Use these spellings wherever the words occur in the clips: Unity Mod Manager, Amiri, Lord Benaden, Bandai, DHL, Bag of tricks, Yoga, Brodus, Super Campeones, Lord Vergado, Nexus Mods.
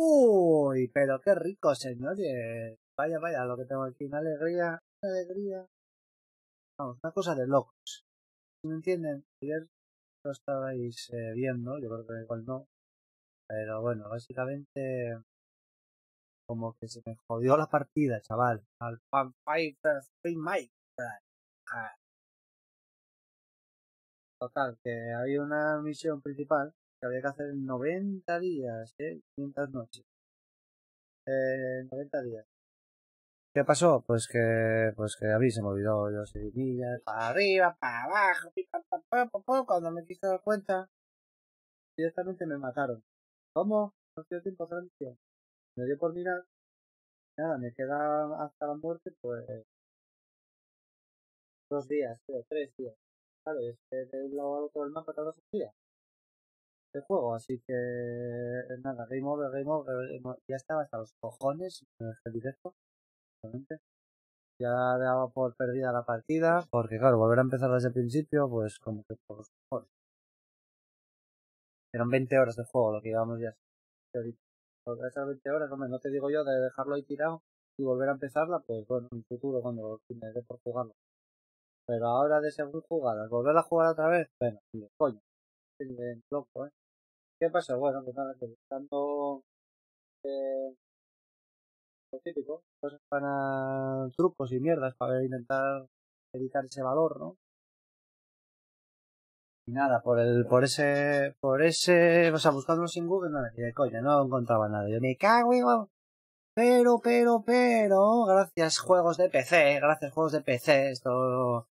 Uy, pero qué rico, señores. Vaya, vaya, lo que tengo aquí. Una alegría, una alegría. Vamos, una cosa de locos. Si me entienden, ayer lo estabais viendo, yo creo que igual no. Pero bueno, básicamente como que se me jodió la partida, chaval. Al Fanfare Free Mike. Total, que había una misión principal que había que hacer en 90 días, 500 noches. 90 días. ¿Qué pasó? Pues que a mí se me olvidó, yo seguí millas, para arriba, para abajo, cuando me quise dar cuenta, directamente me mataron. ¿Cómo? No dio tiempo a hacer. Me dio por mirar, nada, me queda hasta la muerte, pues 2 días, creo, 3 días. Claro, es que de un lado al otro del mapa tardas 2 días de juego, así que nada, game over, ya estaba hasta los cojones en el directo. Ya daba por perdida la partida, porque claro, volver a empezar desde el principio, pues como que por los cojones. Eran 20 horas de juego lo que llevamos ya. Esas 20 horas, hombre, no te digo yo de dejarlo ahí tirado y volver a empezarla, pues bueno, en el futuro cuando me dé por jugarlo. Pero ahora de esas jugadas, volver a jugar otra vez, bueno, tío, coño, es loco, ¿eh? ¿Qué pasó? Bueno, pues nada, que buscando lo típico, cosas para trucos y mierdas para intentar evitar ese valor, ¿no? Y nada, o sea, buscándolos en Google, no, ni de coña, no encontraba nada. Yo me cago, igual. Pero, gracias juegos de PC, esto,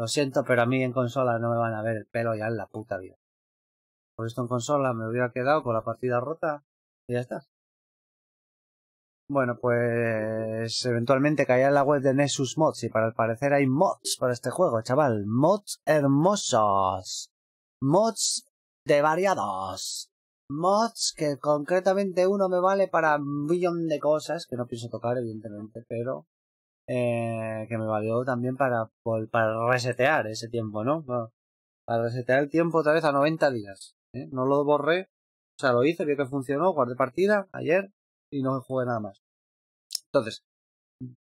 lo siento, pero a mí en consola no me van a ver el pelo ya en la puta vida. Por esto en consola me hubiera quedado con la partida rota y ya está. Bueno, pues eventualmente caía en la web de Nexus Mods y para el parecer hay mods para este juego, chaval. Mods hermosos. Mods de variados. Mods que concretamente uno me vale para un billón de cosas, que no pienso tocar evidentemente, pero que me valió también para resetear ese tiempo, ¿no? Para resetear el tiempo otra vez a 90 días. No lo borré, o sea, lo hice, vi que funcionó, guardé partida ayer. Y no jugué nada más. Entonces,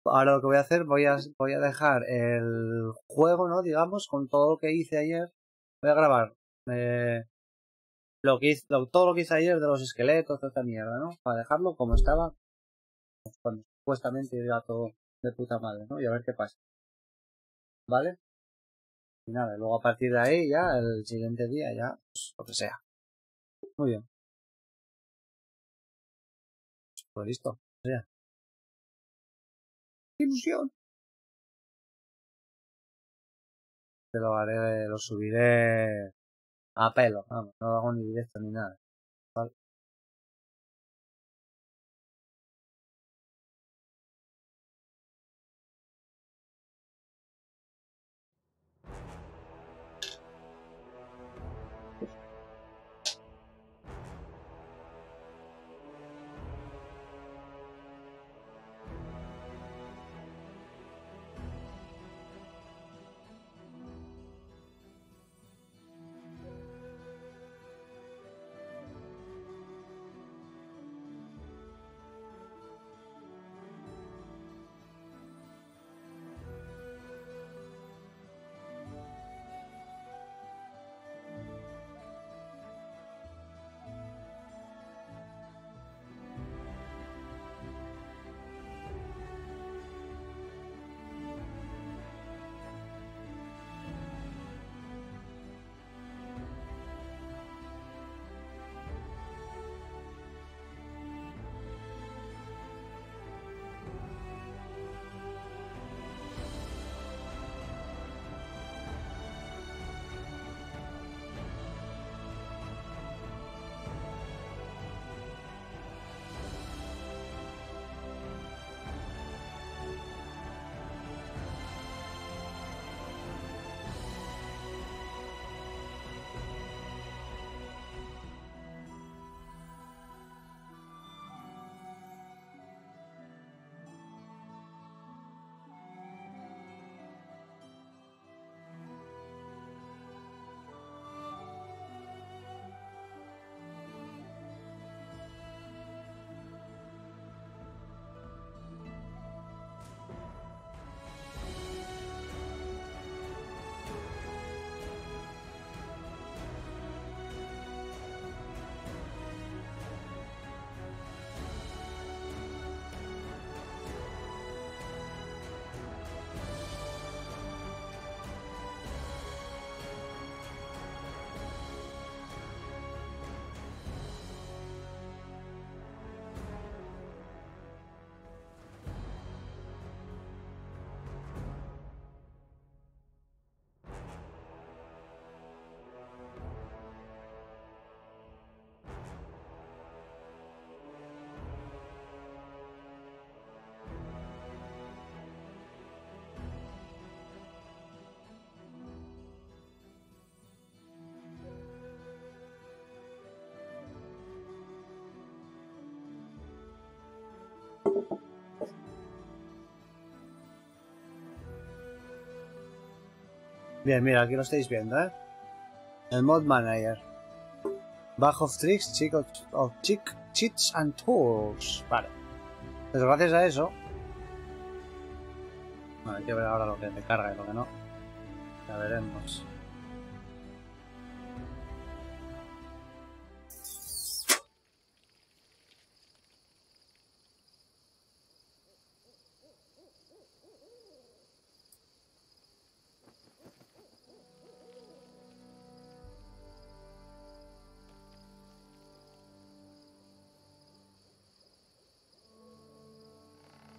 ahora lo que voy a hacer, voy a dejar el juego, ¿no? Digamos, con todo lo que hice ayer. Voy a grabar todo lo que hice ayer de los esqueletos, toda esta mierda, ¿no? Para dejarlo como estaba, cuando supuestamente iba todo de puta madre, ¿no? Y a ver qué pasa. ¿Vale? Y nada, luego a partir de ahí ya, el siguiente día ya, pues, lo que sea. Muy bien. Pues listo, ya. ¡Qué ilusión! Te lo haré, lo subiré a pelo, vamos, no lo hago ni directo ni nada. ¿Vale? Bien, mira, aquí lo estáis viendo, ¿eh? El Mod Manager. Bag of tricks, cheats and tools. Vale. Pues gracias a eso... Bueno, hay que ver ahora lo que te carga y lo que no. Ya veremos.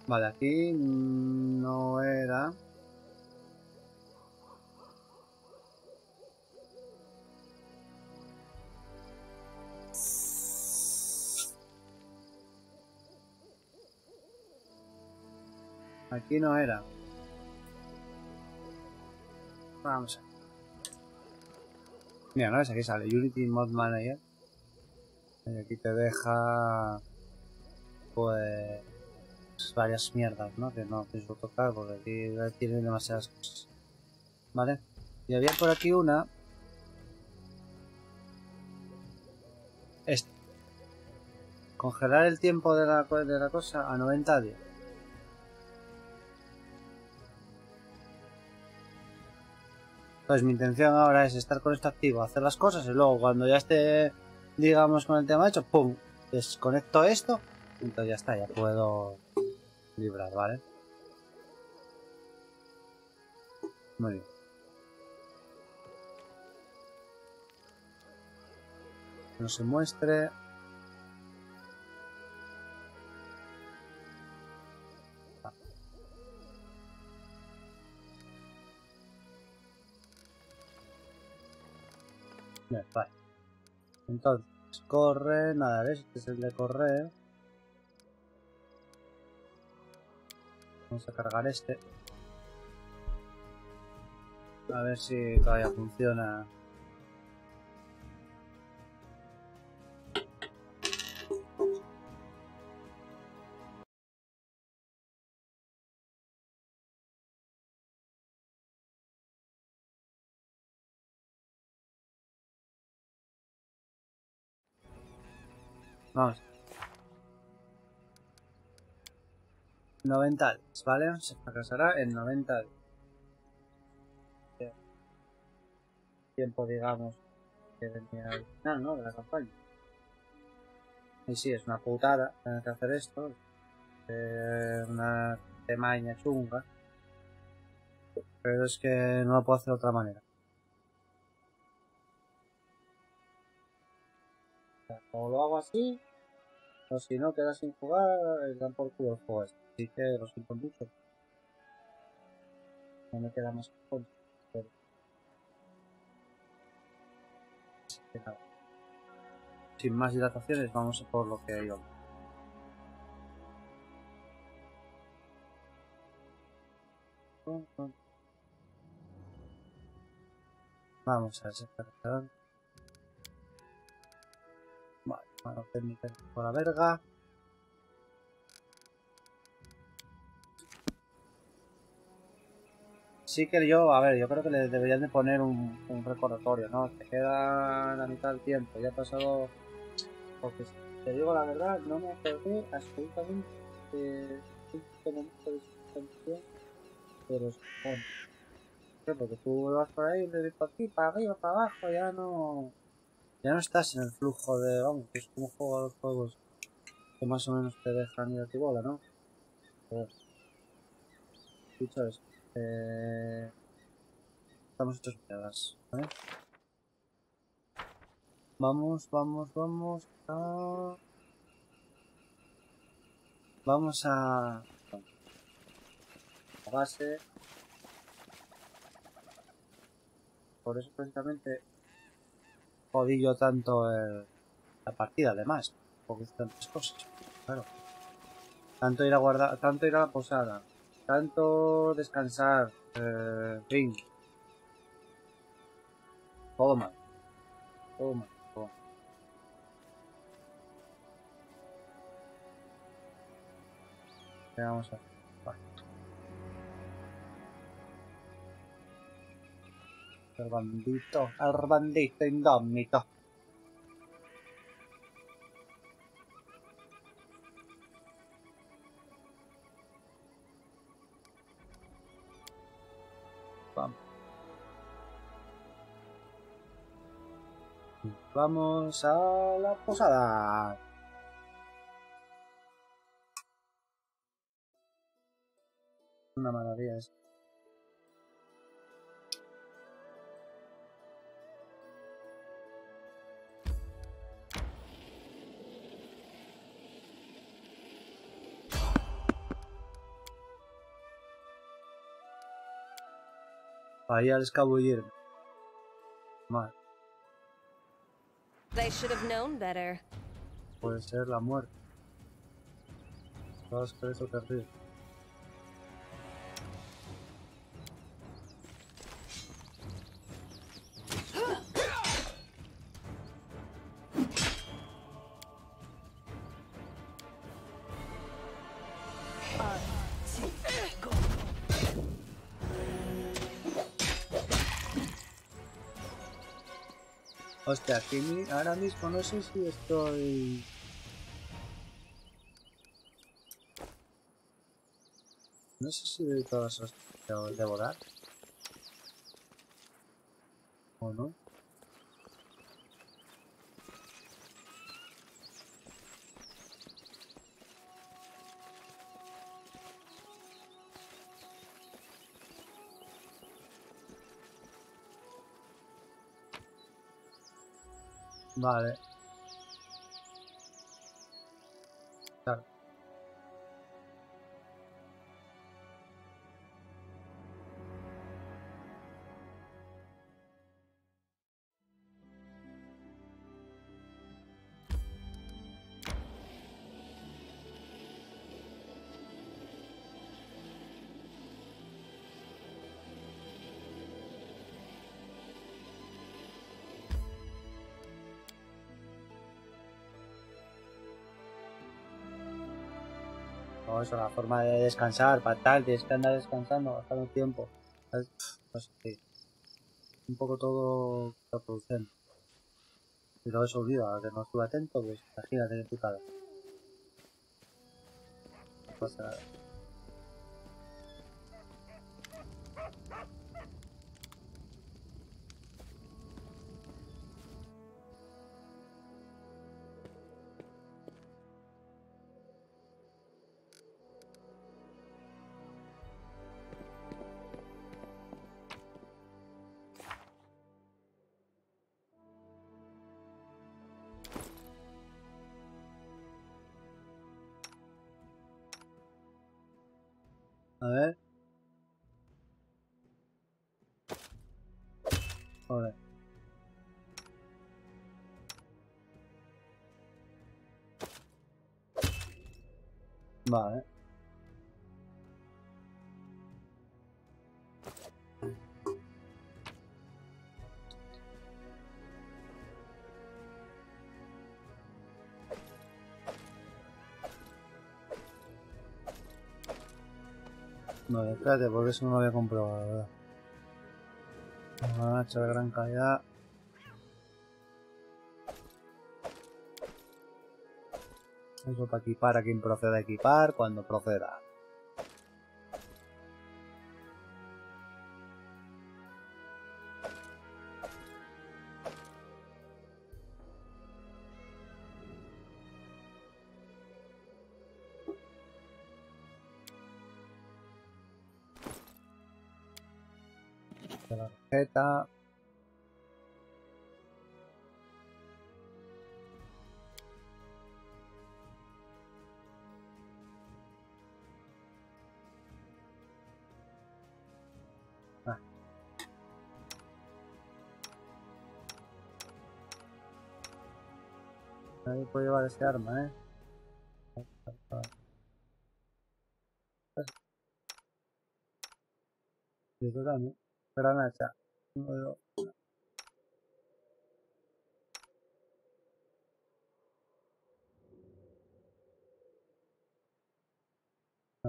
Vale, aquí no era... Aquí no era. Vamos a ver. Mira, ¿no ves? Aquí sale Unity Mod Manager. Y aquí te deja... Pues... varias mierdas, ¿no? Que no pienso tocar porque aquí tienen demasiadas cosas. Vale. Y había por aquí una. Esta. Congelar el tiempo de la cosa a 90 días. Pues mi intención ahora es estar con esto activo, hacer las cosas y luego cuando ya esté, digamos, con el tema hecho, ¡pum! Desconecto esto. Entonces ya está, ya puedo... librar, ¿vale? Muy bien. No se muestre. Ah. Bien, vale. Entonces, corre, nada, ¿ves? Este es el de correr. Vamos a cargar este. A ver si todavía funciona. Vamos. 90 días, ¿vale? Se fracasará en 90 días. Bien. Tiempo, digamos, que tenía al final, ¿no? De la campaña. Y sí, es una putada tener que hacer esto. Una temaña chunga. Pero es que no lo puedo hacer de otra manera. O lo hago así, o si no quedas sin jugar, dan por culo el juego este. Así que lo siento mucho. No me queda más con. Pero... así que nada. Sin más dilataciones, vamos a por lo que íbamos. Vamos a ver. Mano técnica por la verga. Sí que yo, a ver, yo creo que le deberían de poner un recordatorio, ¿no? Te queda la mitad del tiempo, ya ha pasado... Porque si te digo la verdad, no me acordé absolutamente de un momento de suspensión de los cojones. Porque tú vas por ahí, te ves por aquí, para arriba, para abajo, ya no... Ya no estás en el flujo de, vamos, que es como juego a los juegos que más o menos te dejan ir a ti bola, ¿no? Pero, dicho esto, estamos hechos mierdas, ¿vale? Vamos a... Vamos a... La base. Por eso precisamente... jodillo tanto la partida, además, porque hice tantas cosas, claro. Tanto ir a guardar, tanto ir a la posada, tanto descansar, fin. Todo mal, todo mal, todo mal. ¿Qué vamos a hacer? Vale. El bandito indómito. Vamos a la posada. Una maravilla es. Ahí al escabullir. Mal. I should have known better. Puede ser la muerte. Todas crees o terrible. Hostia, aquí ahora mismo no sé si estoy... No sé si doy todas las hostias de volar. ¿O no? Vale. Claro. No, es una forma de descansar, fatal, tienes que andar descansando, gastar un tiempo. Pues, sí. Un poco todo contraproducente. Pero eso olvida, que no estuve atento, pues imagínate que putada. No pasa nada. A ver. Ahora. Vale. No, espérate, porque eso no lo había comprobado, la verdad. Una hacha de gran calidad. Eso para equipar a quien proceda a equipar, cuando proceda. La tarjeta. Ah. Ahí puedo llevar ese arma, ¿eh? Y eso también. Granacha.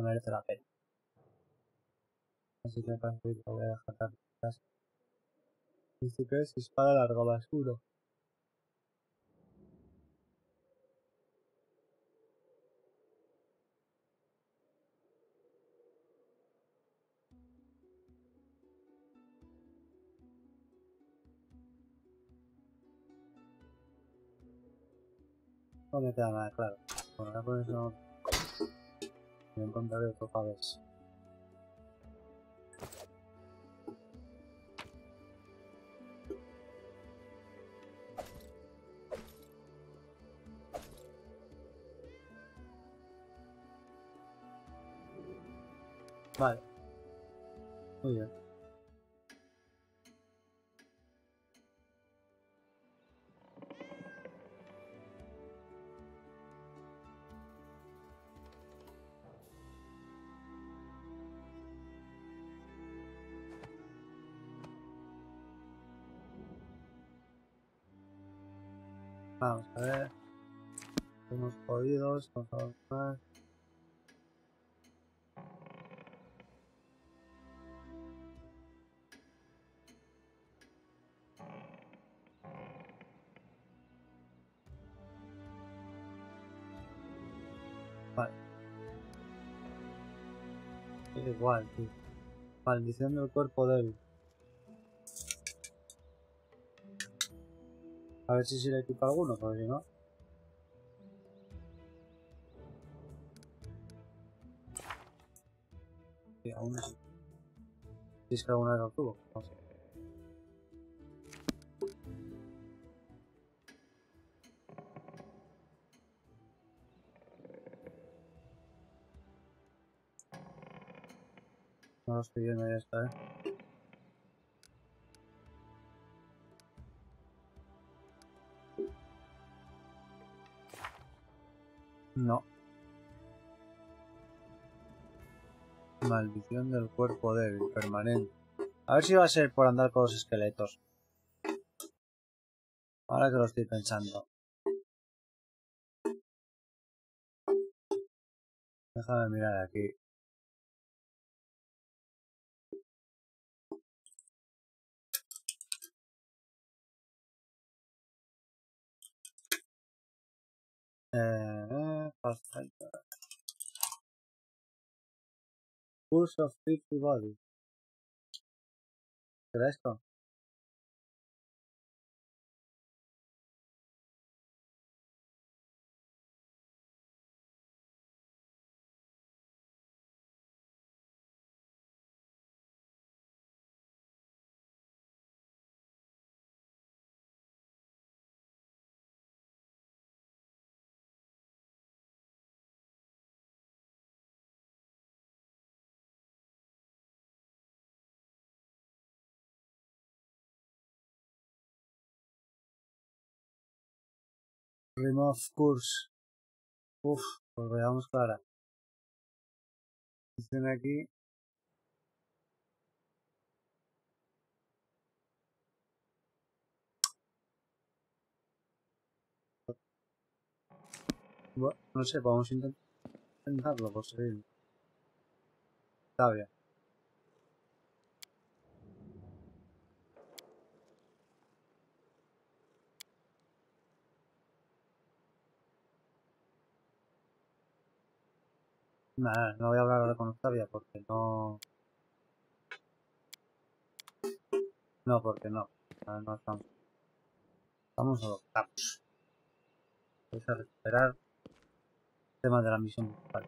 no merece la pena. Así que para que lo voy a dejar tan casi. Dice que es espada larga más uno. No me queda nada claro. Por acá por eso me encontraré otro pavés. Vale. Muy bien. Vamos a ver. Hemos podido, vamos a avanzar. Vale. Es igual, tío. Maldiciendo el cuerpo de él. A ver si se le equipa alguno, pero si no. Sí, aún así. Si es que alguna vez lo tuvo, no sé. No lo estoy viendo, ya está, eh. No. Maldición del cuerpo débil, permanente. A ver si va a ser por andar con los esqueletos. Ahora que lo estoy pensando. Déjame mirar aquí. Pulse of Fifty Body. ¿Qué era esto? Remove course. Uff, pues veamos clara. Dicen aquí. Bueno, no sé, vamos a intentarlo por seguir. Está bien. Nada, no voy a hablar ahora con Octavia porque no. No, porque no. Nada, no estamos. Vamos a los capos. Vamos a recuperar el tema de la misión principal.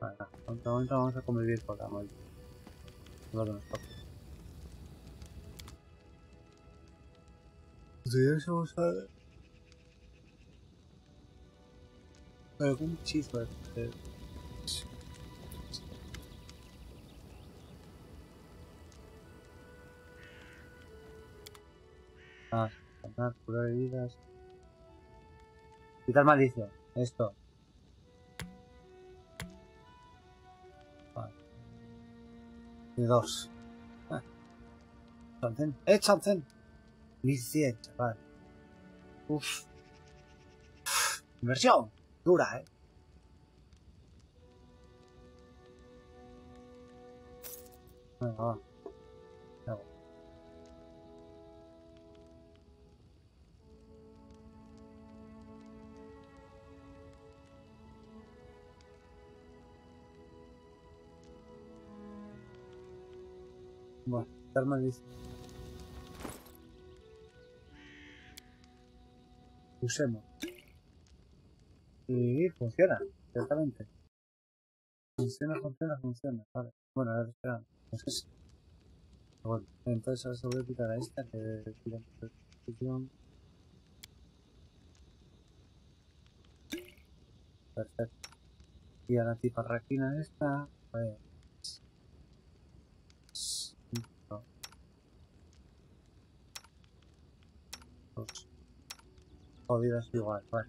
Vale, en otro momento vamos a convivir con la muerte. No lo nos toca. Algún chisme de... Ah, sanar, curar heridas... Quitar maldición, esto. Vale. Y dos. Chancen. ¡Eh, chancen! 1100, chaval. Uff. Inversión dura, ¿eh? Venga, va. Bueno, estar mal visto. Usemos. Y funciona, ciertamente. Funciona. Vale. Bueno, a ver, espera. No sé si. Bueno, entonces ahora se voy a quitar a esta que tira por posición. Perfecto. Y a la tiparraquina esta. Vale. No. Dos. Jodidas igual, vale.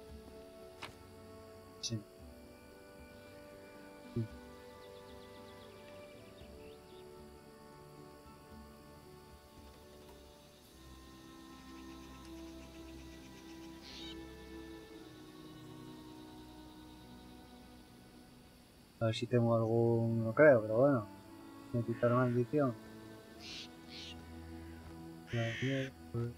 Sí. A ver si tengo algún... no creo, pero bueno. Me quitaron maldición. Bueno.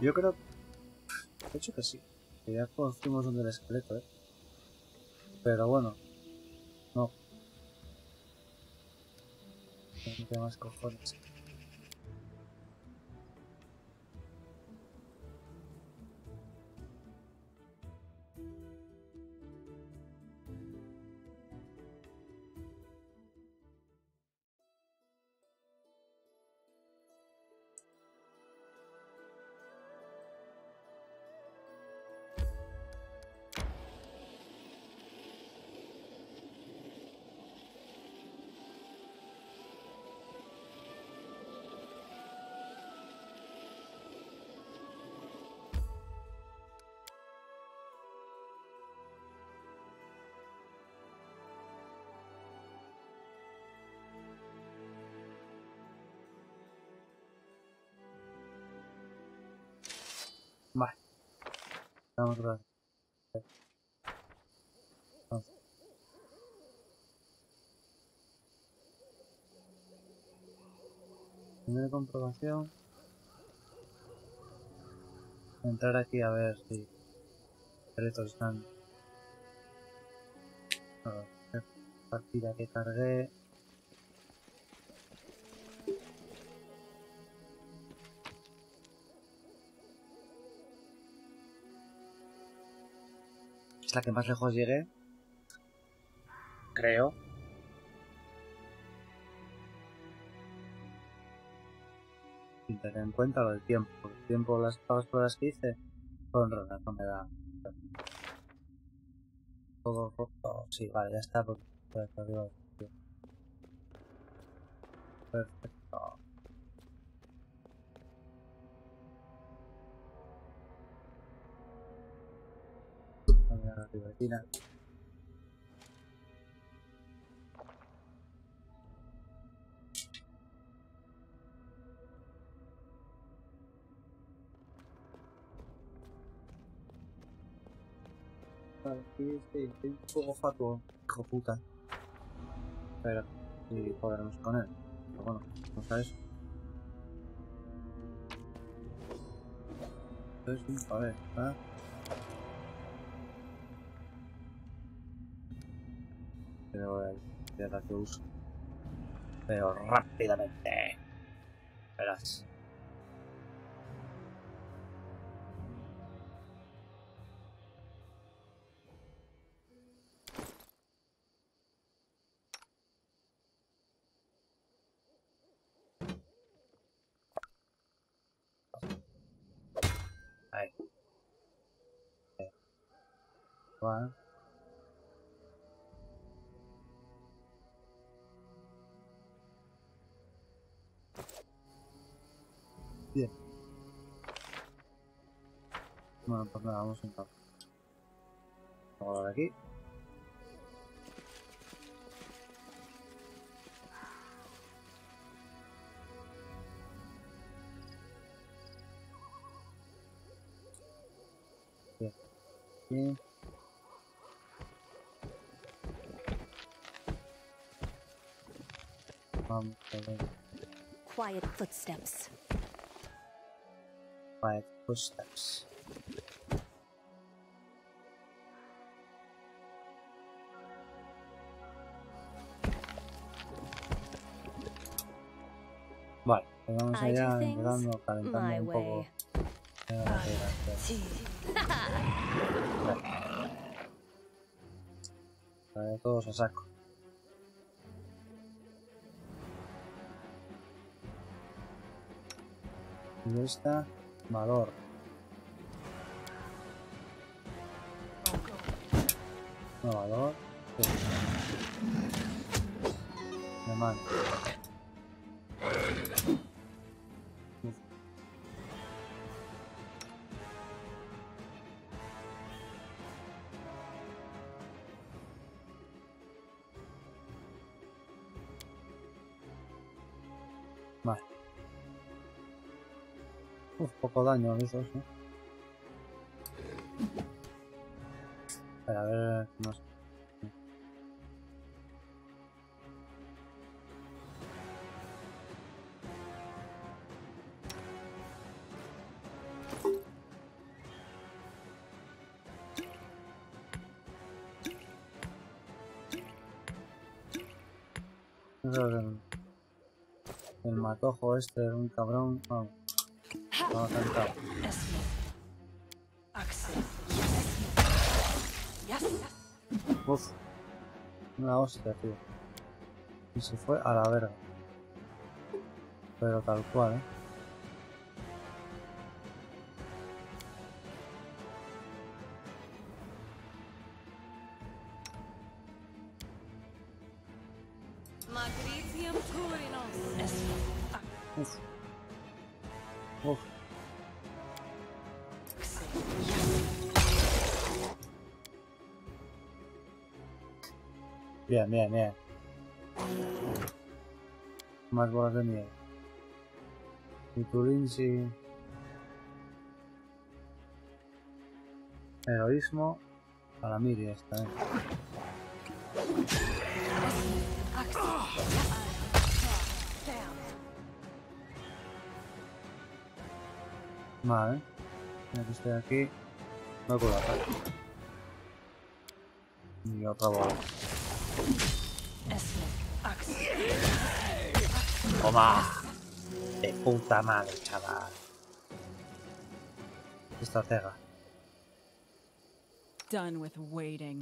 Yo creo... de hecho que sí. Que ya conocimos donde el esqueleto, ¿eh? Pero bueno. No. ¿Qué más cojones? Vale, vamos a ver. Primera comprobación. Entrar aquí a ver si estos están. A ver, partida que cargué. La que más lejos llegué, creo. Sin tener en cuenta lo del tiempo. El tiempo, las pruebas que hice fueron raras, no me da. Todo rojo. Sí, vale, ya está. Perfecto. Divertida. Aquí estoy un poco fatuo, hijo puta. Espera, y podremos con él. Pero bueno, no sabes. Entonces, a ver, ¿eh? Pero de la que uso, pero rápidamente verás. Ahí. Vale. Bien. Bueno, pues nada, vamos a entrar. Vamos a ver aquí. Bien. Bien. Vamos a ver. Quiet footsteps. Quiet footsteps. Vale, pues vamos allá, empezando, calentando un poco. Vale, todos a saco. Y esta, valor. No, valor. Me mando. Vale. Uf, poco daño a esos, ¿no? A ver, no sé. El matojo este es un cabrón. Vamos, vamos a cantar. Uf, una hostia, tío. Y se fue a la verga. Pero tal cual, ¿eh? Uf. Uf. Bien, bien, bien. Más bolas de miel. Y Turín sí. Heroísmo. Para mí ya está. Vale, ya que estoy aquí, no puedo bajar. Y otra bola. ¡Toma! ¡De puta madre, chaval! Esta cega. Done with waiting.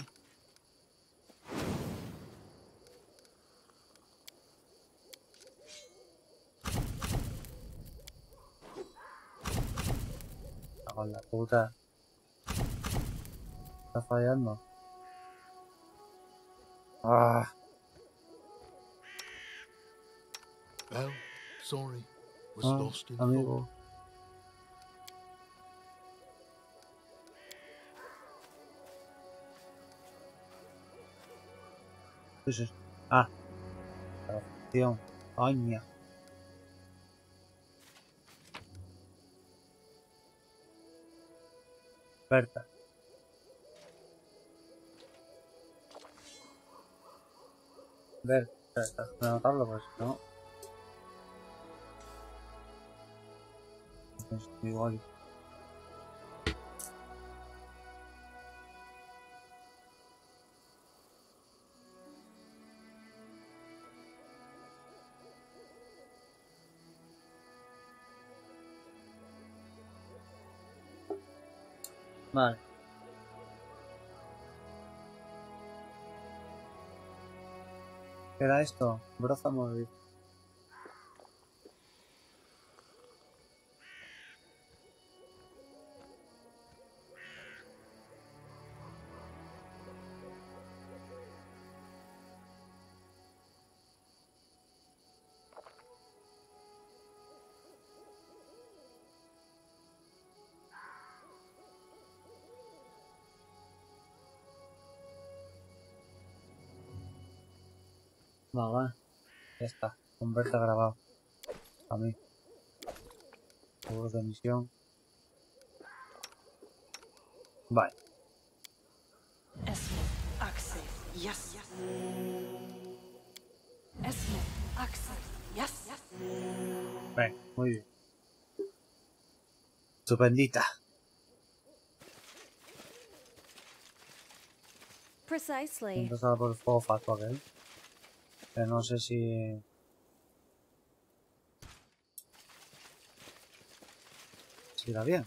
La puta está fallando. Ah. Well, sorry, was lost in amigo. Eso es. Ah, perfección, coña. Oferta. A ver, voy a anotarlo, pues no. Pues igual. Vale. ¿Qué era esto? Broza móvil. Vale, ya está. Converte a grabado. A mí. Seguros de misión. Vale. Ven, muy bien. Estupendita. Empezar por el fuego fatuo aquel. Que no sé si... si irá bien.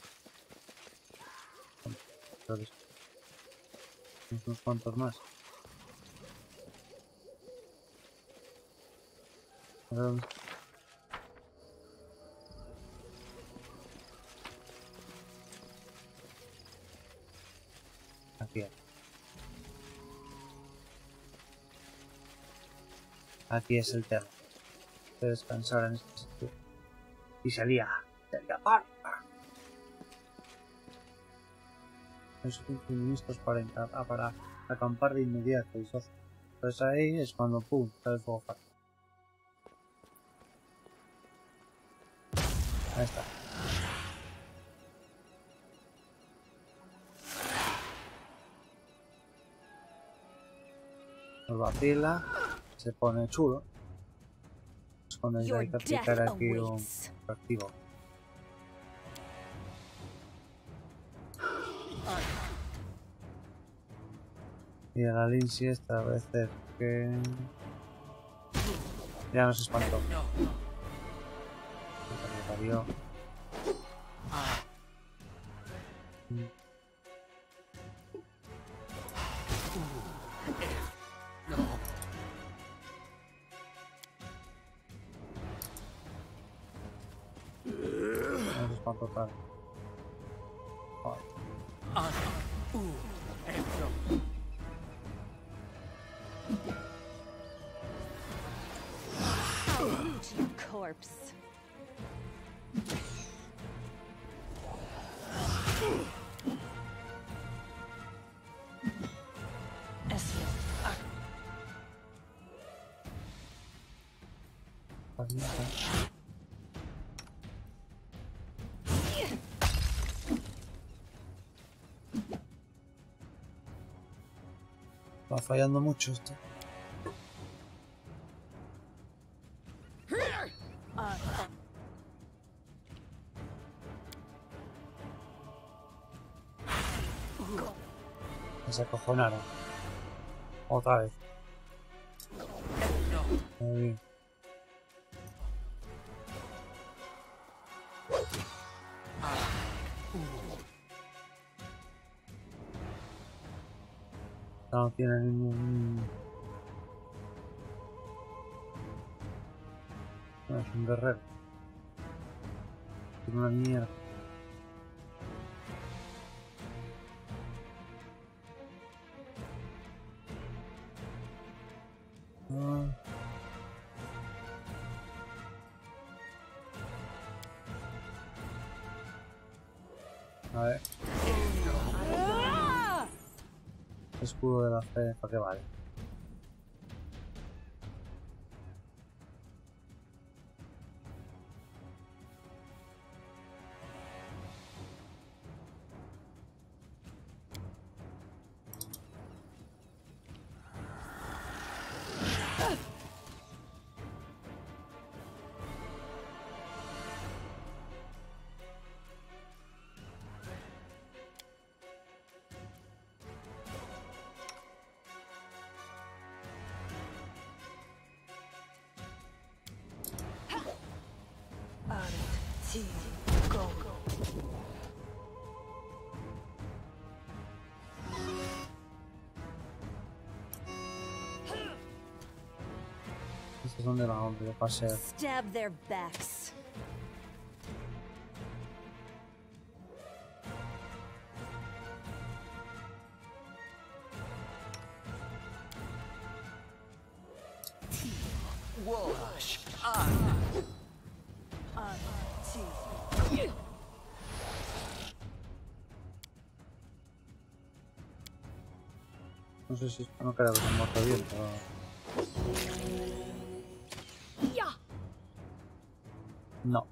Unos cuantos más. Aquí. Aquí es el tema. De descansar en este sitio. Y salía. Salía par. Esos suministros para entrar, para acampar de inmediato y socio. Pues ahí es cuando pum, sale el fuego fácil. Ahí está. Nos vacila, se pone chulo. Es cuando ya hay que aplicar aquí un activo. Y a la Lindsay esta vez es que... ya nos espantó. Va fallando mucho esto. Se acojonaron. Otra vez. Muy bien. No tiene ningún... no, es un guerrero. Tiene una mierda. A ver. Escudo de la fe, ¿para qué vale? Es donde la hombre pase. Stab their backs. No sé si no queda que se muerto bien, pero... No.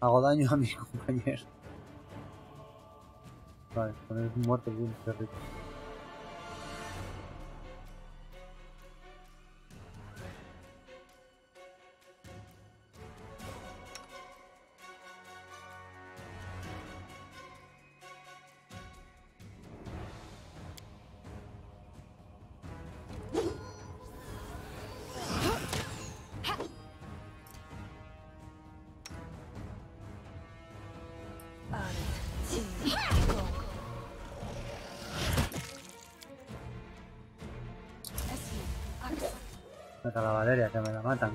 Hago daño a mis compañeros. Vale, poner muerto bien, perrito. A la Valeria, que me la matan.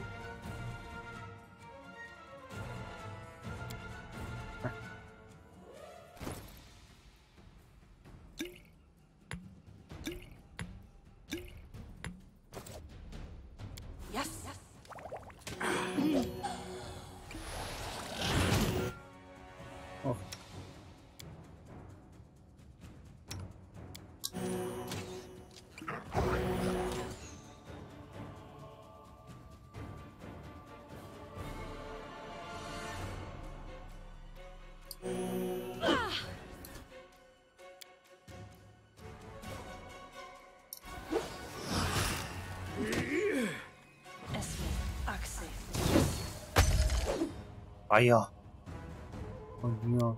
Vaya. Oh, Dios.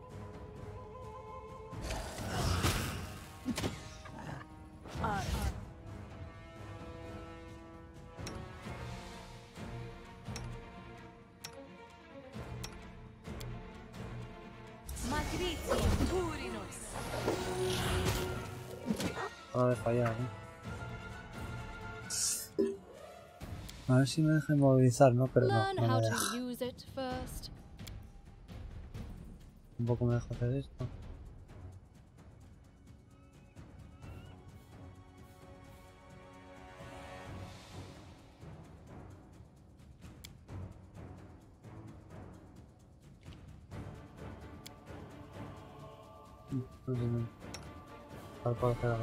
Para de fallar, ¿eh? A ver si me deja inmovilizar, ¿no? Pero no, no me deja. Un poco me dejo hacer esto. No. Tal cual será.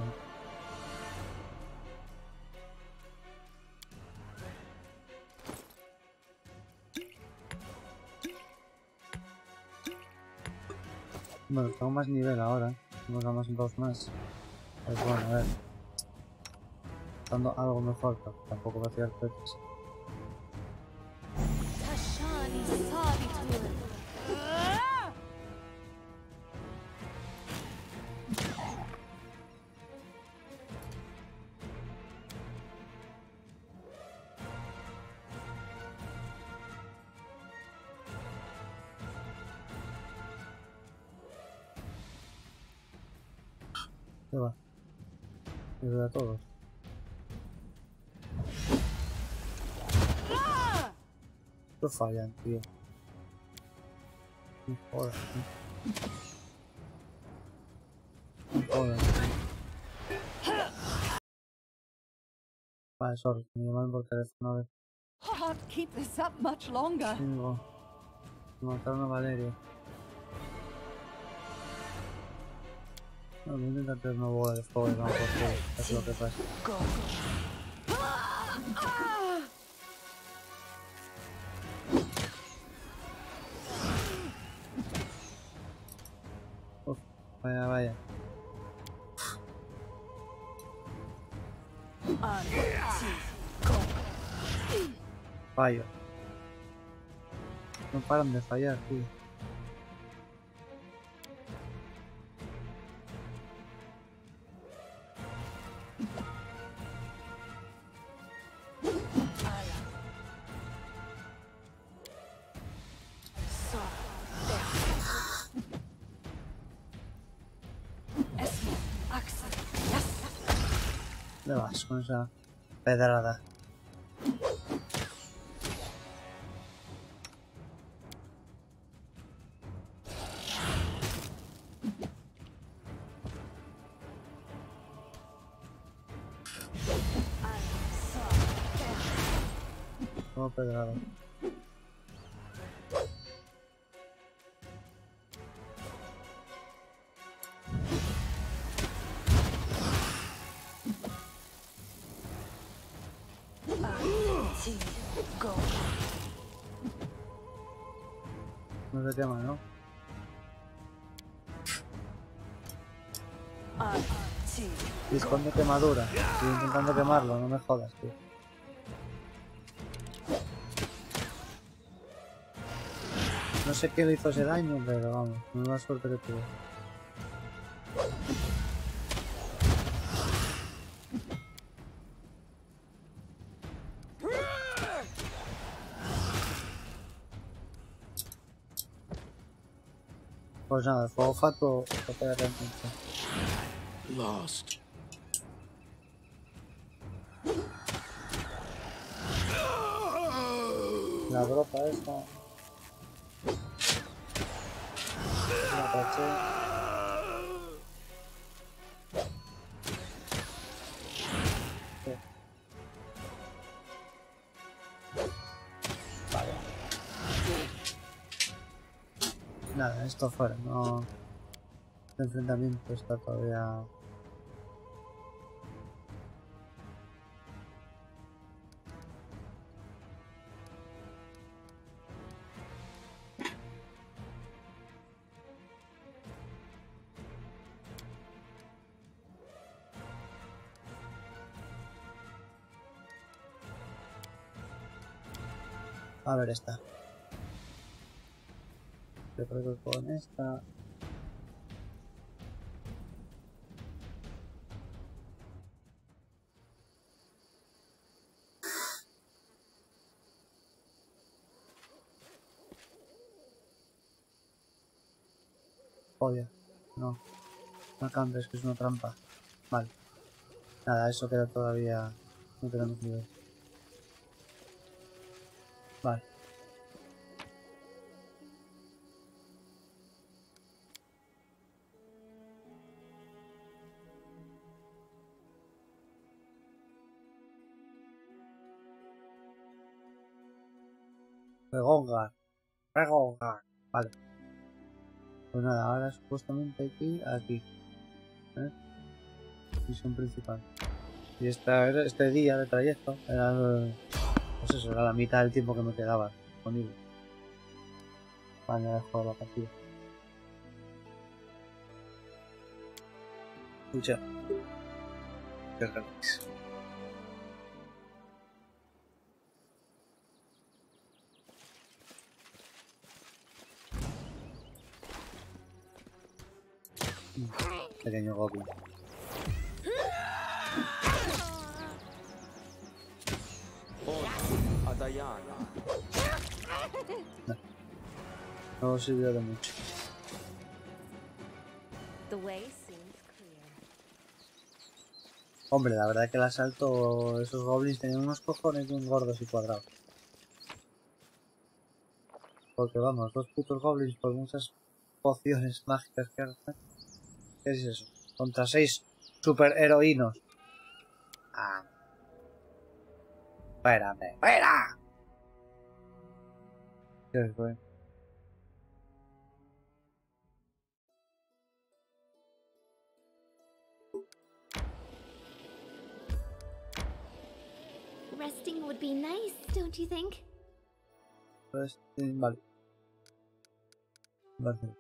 Bueno, tengo más nivel ahora, tengo más dos más. Pues bueno, a ver. Dando algo mejor, pero tampoco va a tirar peces. Se va. Se va a todos. No fallan, tío. Joder, tío. Joder. Vale, sorry, me llaman por teléfono a ver. Tengo que matar a Valeria. No, voy a intentar tener una bola de fuego de campo, es lo que pasa. Uf, vaya, vaya. Fallo. No paran de fallar, tío. ¿Dónde vas con esa pedrada? No, pedrada. con ese tema, ¿no? Sí. Y esconde quemadura. Estoy intentando quemarlo, no me jodas, tío. No sé qué le hizo ese daño, pero vamos, no va a suerte que tuve. Pues nada, el fuego fato lo pegaré mucho. Lost. La bropa esta. La caché. Nada, esto fuera, no. El enfrentamiento está todavía. A ver, esta. Yo creo que con esta... Joder, no. No cambies, que es una trampa. Vale. Nada, eso queda todavía... No tenemos nivel. Vale. Regongar, vale. Pues nada, ahora supuestamente hay que ir aquí. Misión principal. Y este día de trayecto era, pues eso, era la mitad del tiempo que me quedaba disponible. Vale, he dejado la partida. Escucha. Qué gratis. Pequeño goblin. No sirvió de mucho. Hombre, la verdad es que el asalto, esos goblins tenían unos cojones bien gordos y cuadrados. Porque vamos, dos putos goblins por muchas pociones mágicas que hacen. ¿Qué es eso? Contra 6 superheroínos. Ah. Espérame. ¡Fuera! ¿Qué fue? Resting would be nice, don't you think? Resting, vale. Vale.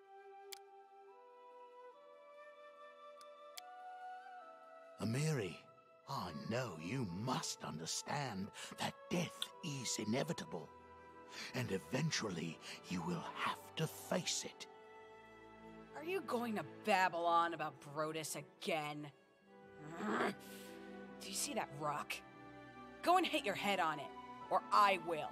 Amiri, I know you must understand that death is inevitable, and eventually you will have to face it. Are you going to babble on about Brodus again? Do you see that rock? Go and hit your head on it, or I will.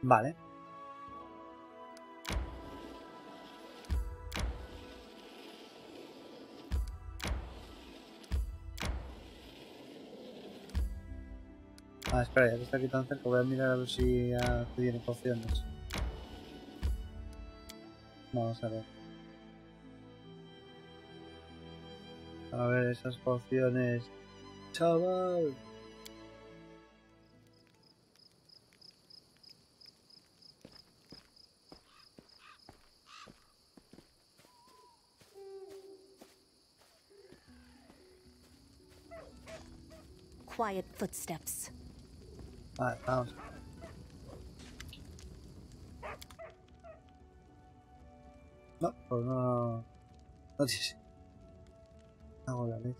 Vale. Ah, espera, ya que está aquí tan cerca, voy a mirar a ver si tiene pociones. Vamos a ver. A ver esas pociones. ¡Chaval! quiet footsteps. Vale, vamos. No, pues no. No sé. Hago la vez.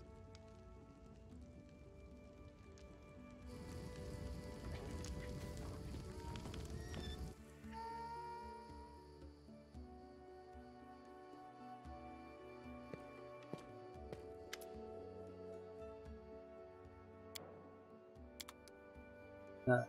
Nada.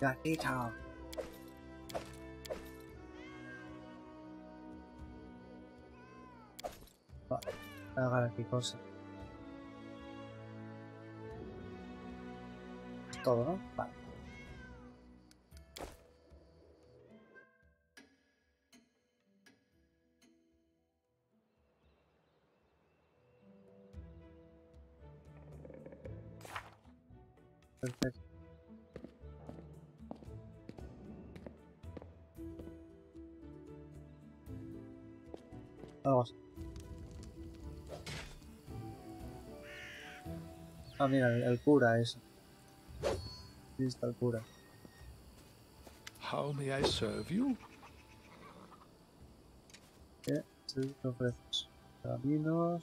Got it, Tom. Haga qué cosa. Todo, ¿no? Vale. Perfecto. Vamos. Ah, mira, el cura ese. Aquí está el cura. How may I serve you? ¿Qué te ofreces? Caminos.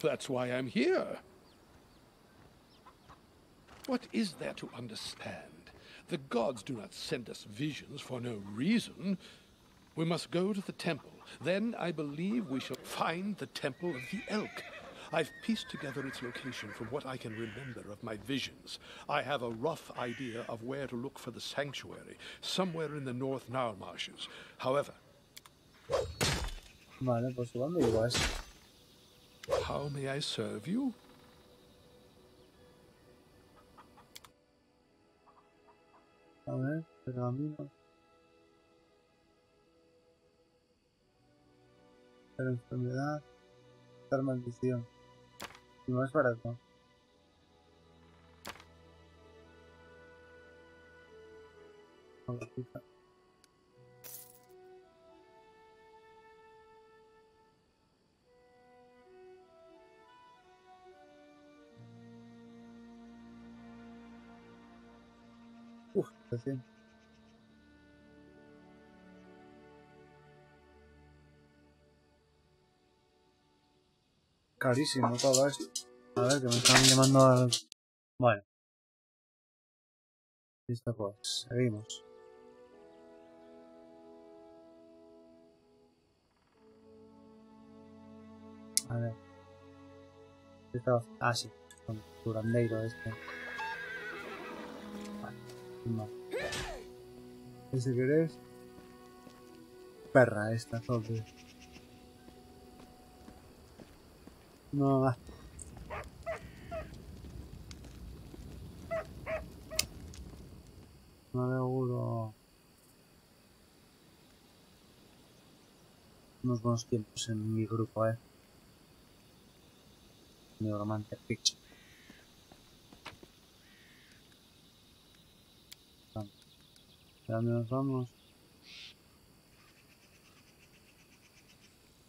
That's why I'm here. What is there to understand? The gods do not send us visions for no reason. We must go to the temple. Then I believe we shall find the temple of the elk. I've pieced together its location from what I can remember of my visions. I have a rough idea of where to look for the sanctuary, somewhere in the North Nile marshes. However... Vale, pues ¿dónde ibas? How may I serve you? A ver, pergamino. Pero enfermedad. Estar maldición. Y más barato. Uf, recién. Carísimo todo esto. A ver, que me están llamando al... Bueno. Listo pues, seguimos. A ver. Estaba... Ah, sí. Con el curandeiro este. No. Si querés, perra esta zombie. No va. No veo seguro. Unos buenos tiempos en mi grupo, Mi romance fiction. ¿A dónde nos vamos?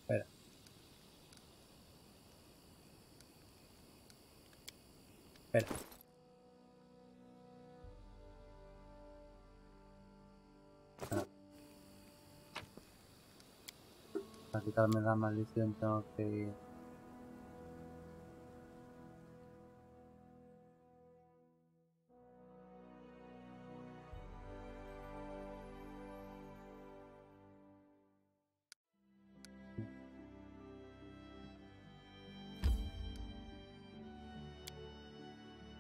Espera. Espera. Para quitarme la maldición tengo que ir.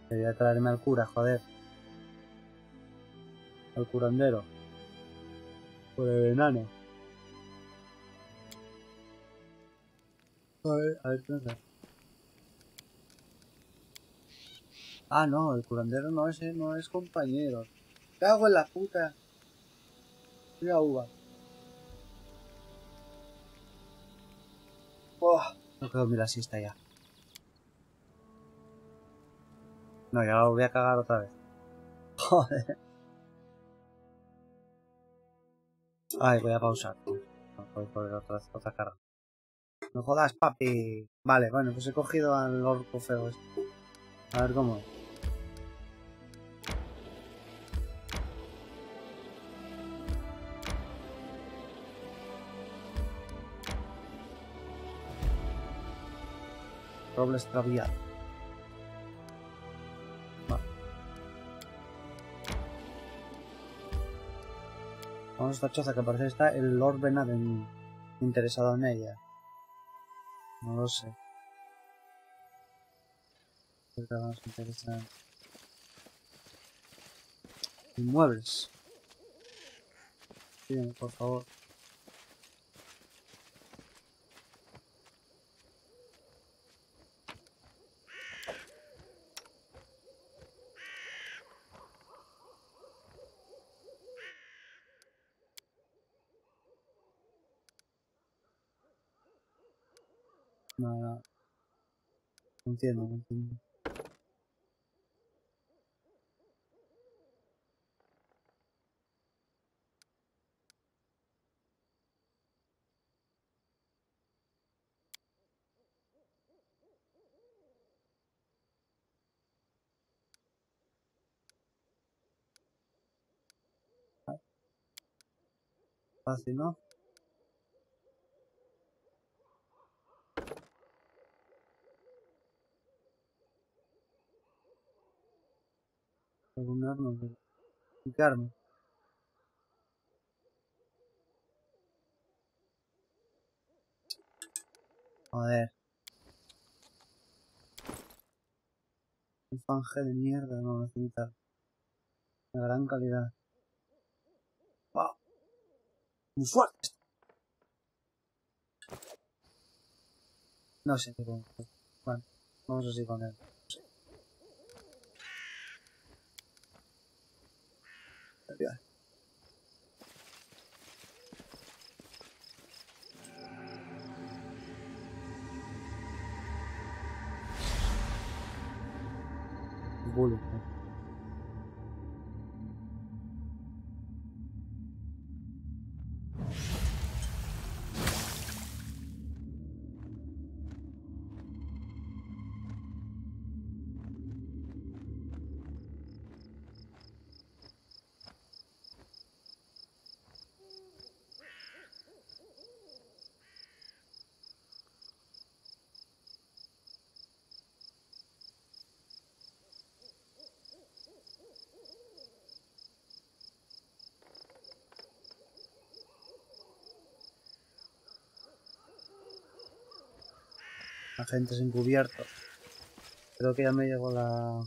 Debería traerme al cura, joder. Al curandero. Por el enano. A ver, ¿qué pasa? Ah, no, el curandero no es, no es compañero. Cago en la puta. Una uva. Oh, no quiero dormir la siesta ya. No, ya lo voy a cagar otra vez. Joder. Ay, voy a pausar. No puedo poner otra carga. No jodas, papi. Vale, bueno, pues he cogido al orco feo este. A ver cómo es. Roble extraviado. Vale. Vamos a esta choza que parece que está el Lord Benaden interesado en ella. No lo sé. Creo que nos interesan inmuebles. Bien, por favor. No entiendo, no entiendo. Fácil, ¿no? Picarme. Joder. Un fanje de mierda, no necesitar. De gran calidad. ¡Wow! ¡Muy fuerte! No sé qué pongo. Bueno, vamos así con él. Bullet. Agentes encubiertos. Creo que ya me llegó la...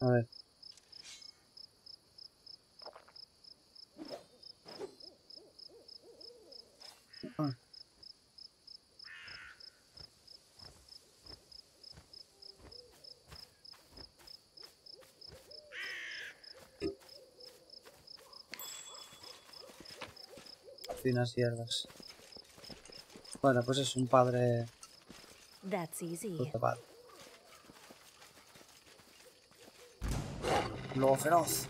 A ver. Ah. Finas hierbas. Bueno, pues es un padre. That's easy. Lobo feroz.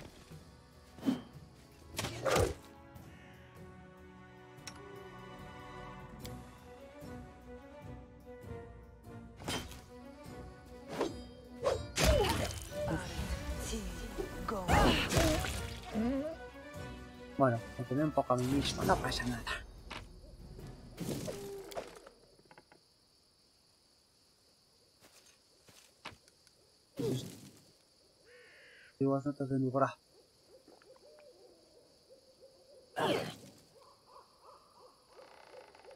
Bueno, me quemé un poco a mí mismo, no pasa nada. Igual notas de lugar.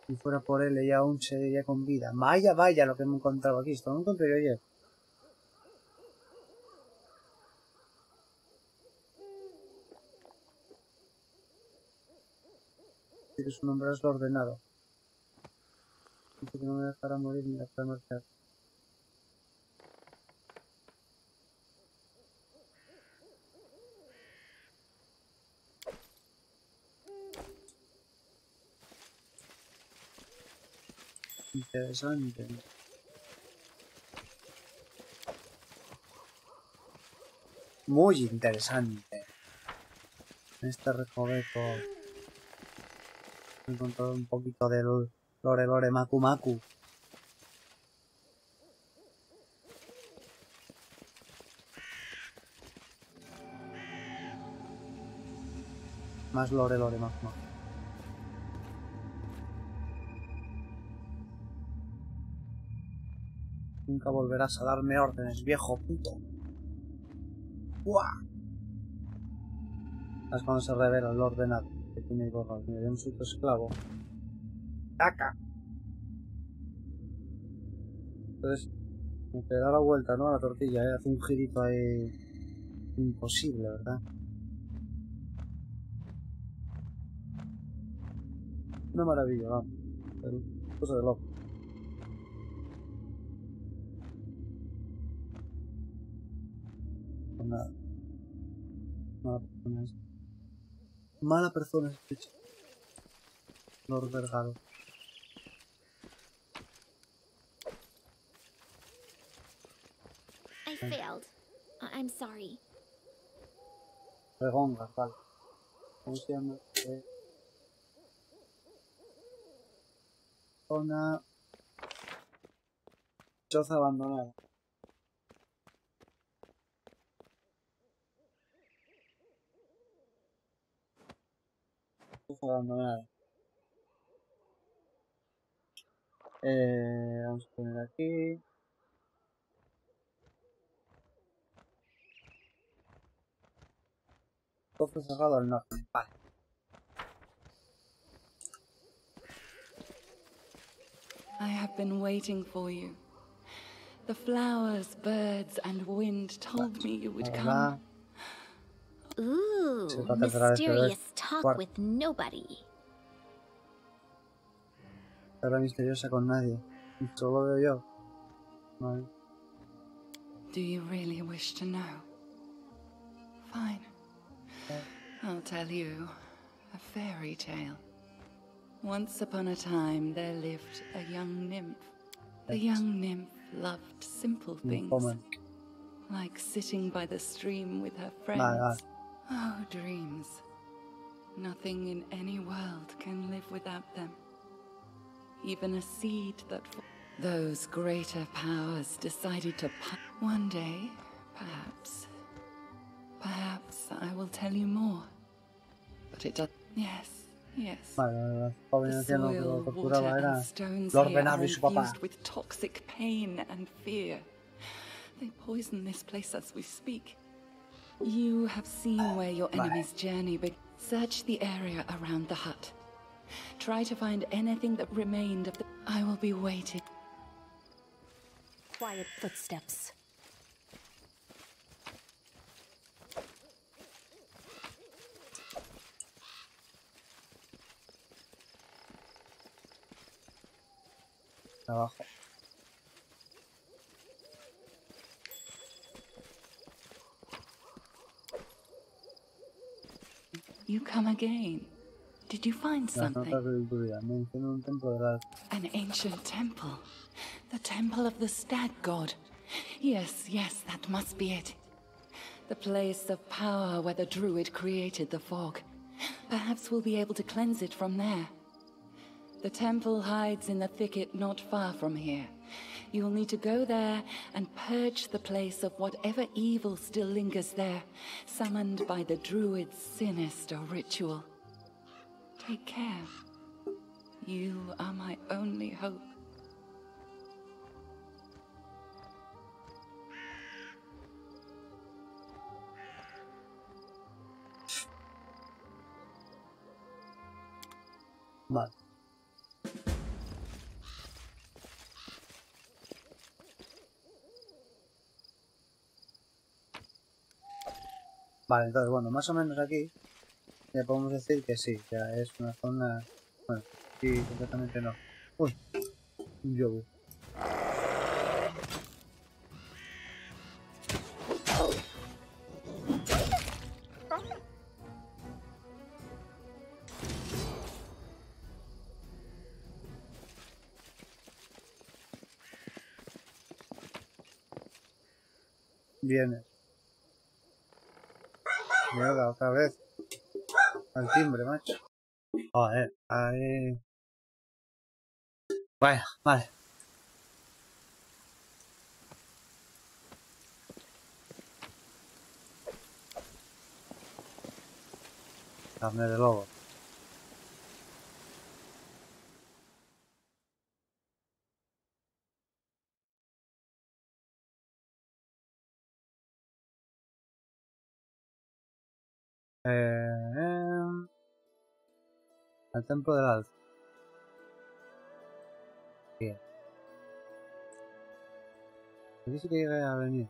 Si fuera por él, ella aún seguiría con vida. Vaya, vaya lo que me encontraba aquí. Esto no lo encontré yo ayer. Así que su nombre es lo ordenado. Así que no me dejará morir ni dejará marchar. Interesante. Muy interesante. En este recoveco he encontrado un poquito de lore macu macu. Más lore macu macu. Nunca volverás a darme órdenes, viejo puto. ¡Buah! Es cuando se revela el ordenado que tiene el borrado. Me dio un super esclavo. ¡Taca! Entonces, como que da la vuelta, ¿no? A la tortilla, ¿eh? Hace un girito ahí. Imposible, ¿verdad? Una maravilla, vamos. Cosa de loco. Nada. Mala persona es. Mala persona es, bicho. Lord Vergado. I failed. I'm sorry. Regonga, vale. ¿Cómo se llama? Zona. Choza abandonada. Abandonada. Vamos a poner aquí. Cofre cerrado al norte. Vale. I have been waiting for you. The flowers, birds, and wind told me you would come. Ooh, mysterious talk with nobody. Era misteriosa con nadie. Solo veo yo. Vale. Do you really wish to know? Fine. I'll tell you a fairy tale. Once upon a time, there lived a young nymph. The young nymph loved simple things, like sitting by the stream with her friends. Oh, dreams. Nothing in any world can live without them. Even a seed that... Those greater powers decided to... One day, perhaps... Perhaps I will tell you more. But it does... Yes. The soil, water and stones here are infused with toxic pain and fear. They poison this place as we speak. You have seen where your enemy's journey began. Search the area around the hut. Try to find anything that remained of the... I will be waiting. Quiet footsteps. Abajo. You come again. Did you find something? An ancient temple. The temple of the stag god. Yes, that must be it. The place of power where the druid created the fog. Perhaps we'll be able to cleanse it from there. The temple hides in the thicket not far from here. You'll need to go there and purge the place of whatever evil still lingers there, summoned by the druid's sinister ritual. Take care. You are my only hope. What? Vale, entonces, bueno, más o menos aquí le podemos decir que sí, ya es una zona Bueno, sí, completamente no. Uy, un yogur. Viene. Mierda, otra vez. Al timbre, macho. Joder, ahí. Bueno, vale. Carne de lobo. Al templo del alza. Bien. Aquí sí que llegué a venir.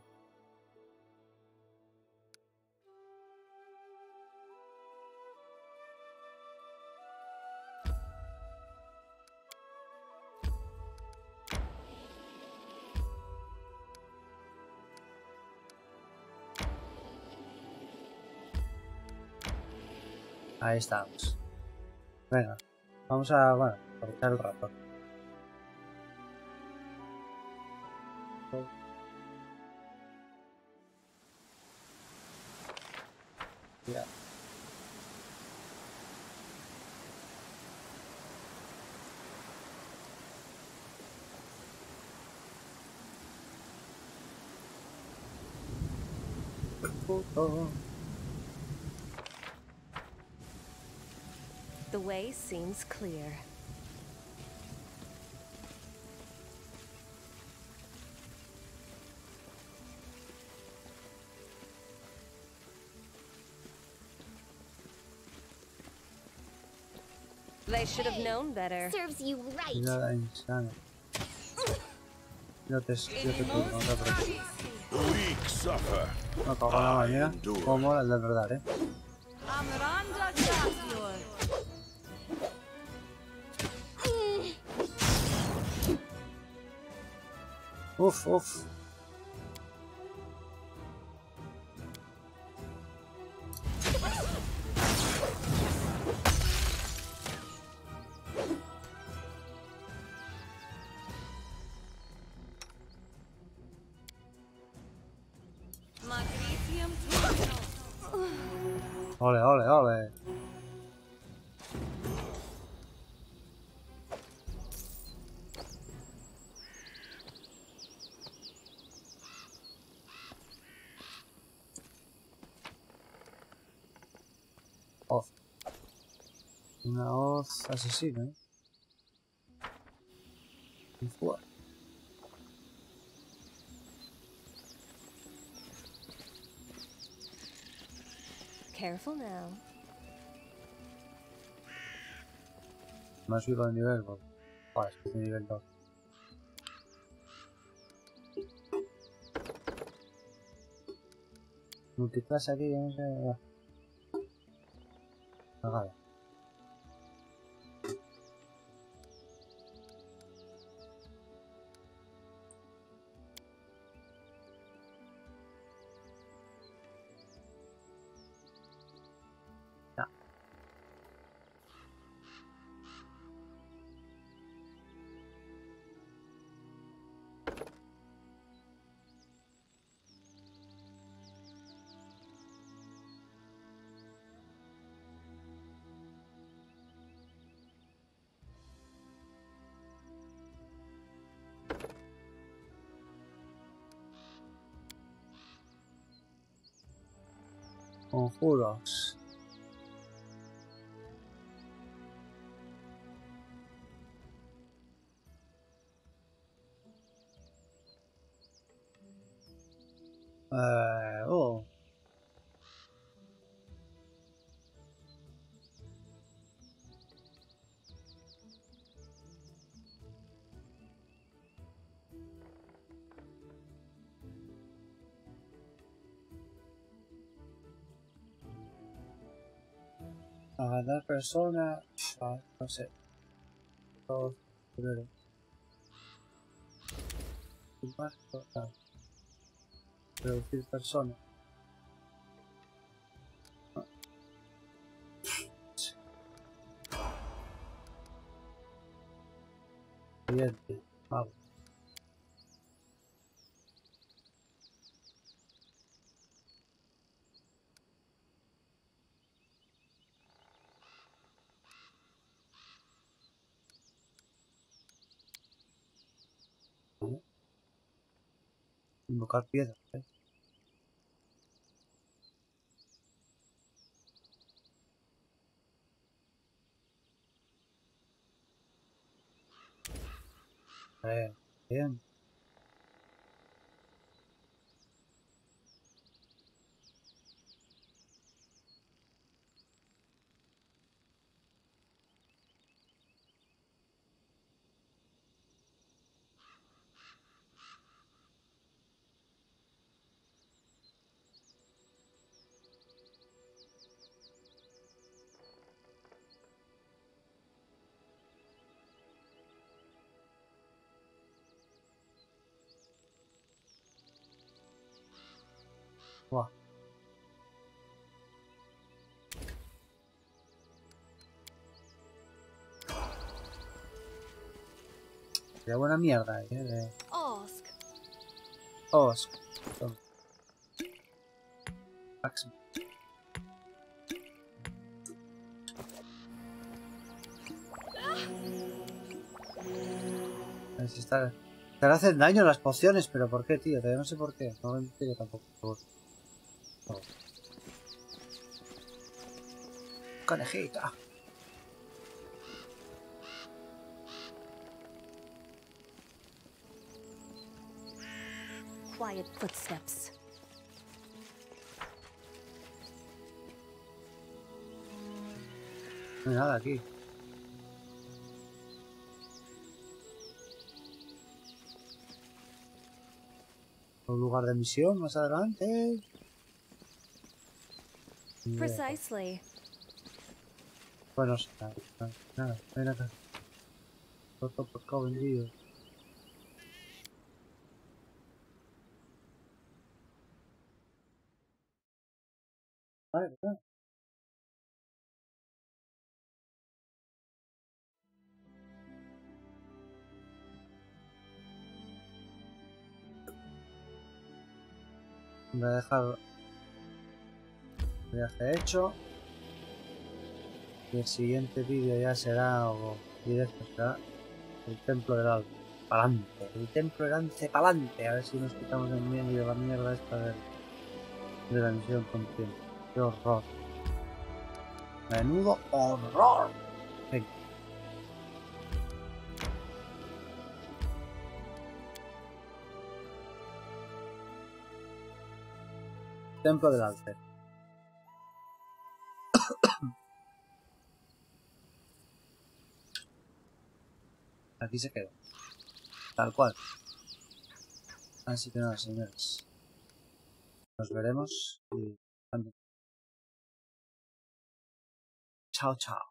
Ahí estamos. Venga, vamos a, bueno, aprovechar el rato. Ya. The way seems clear. They should have known better. Serves you right. The weak suffer. No cago en la manera como la verdad, eh. Uf, uf. Ole, ole, ole. Una hoz asesina, ¿eh? Y fuera. Careful now. Me ha subido de nivel, porque... Ah, es que es de nivel 2. Multiclase aquí, no sé... Cagada. Conjuros. Oh. A la persona, no sé. los colores. Reducir personas. Siguiente, vamos. Invocar piedras, ¿eh? Bien. Wow. Qué buena mierda, Osk. Osk. Axel. Te hacen daño las pociones, pero ¿por qué, tío? No sé por qué. No me entiendo tampoco. Por favor. Conejita. Quiet footsteps. No hay nada aquí. Un lugar de misión más adelante. Precisely. Bueno, nada, nada. Todo por acá vendido. Vale, ¿verdad? Voy a dejar. Viaje hecho, y el siguiente vídeo ya será o directo, será el templo del alma, pa'lante, el templo del alce pa'lante, a ver si nos quitamos el miedo y de la mierda esta de la misión con tiempo. Qué horror, menudo horror. Venga. Templo del alce. Aquí se queda, tal cual. Así que nada, señores. Nos veremos y... Chao, chao.